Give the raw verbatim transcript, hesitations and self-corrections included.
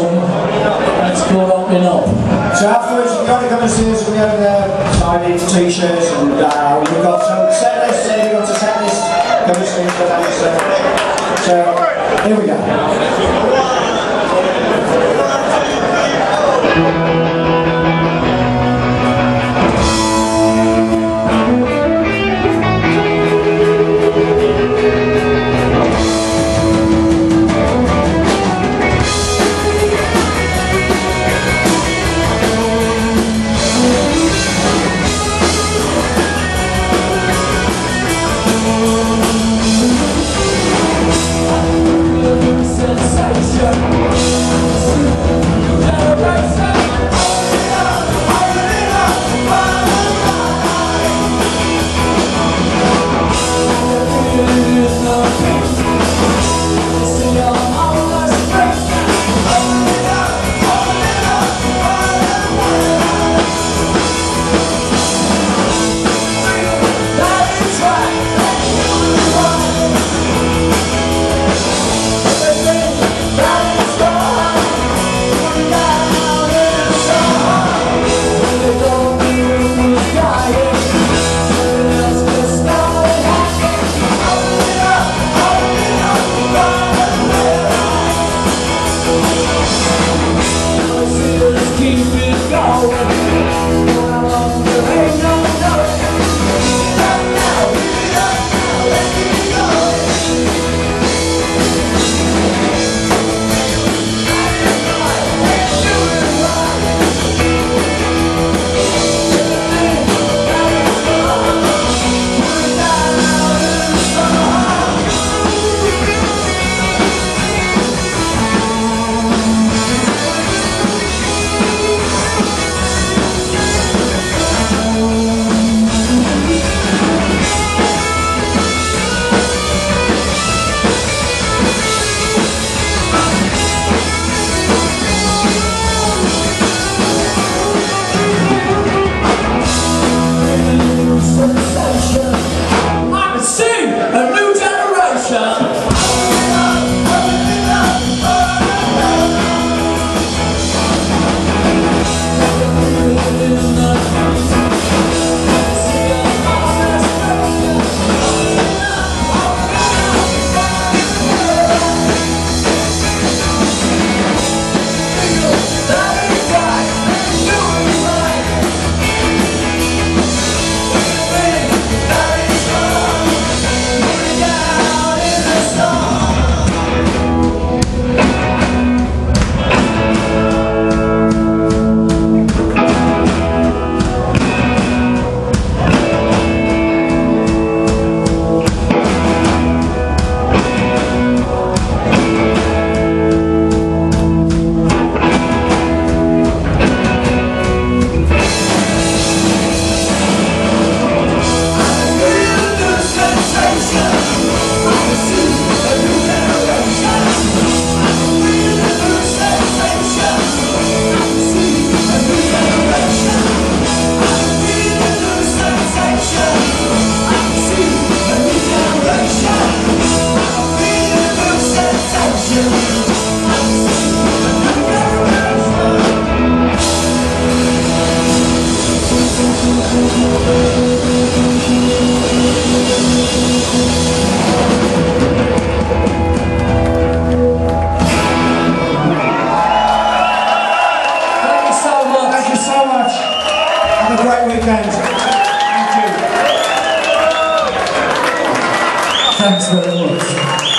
something. Let's go opening up. So afterwards, you've got to come and see us. We have uh, signage, t-shirts, and uh, we've got some set lists. So you've got to set lists. Come and see us for that. So here we go. Thanks very much.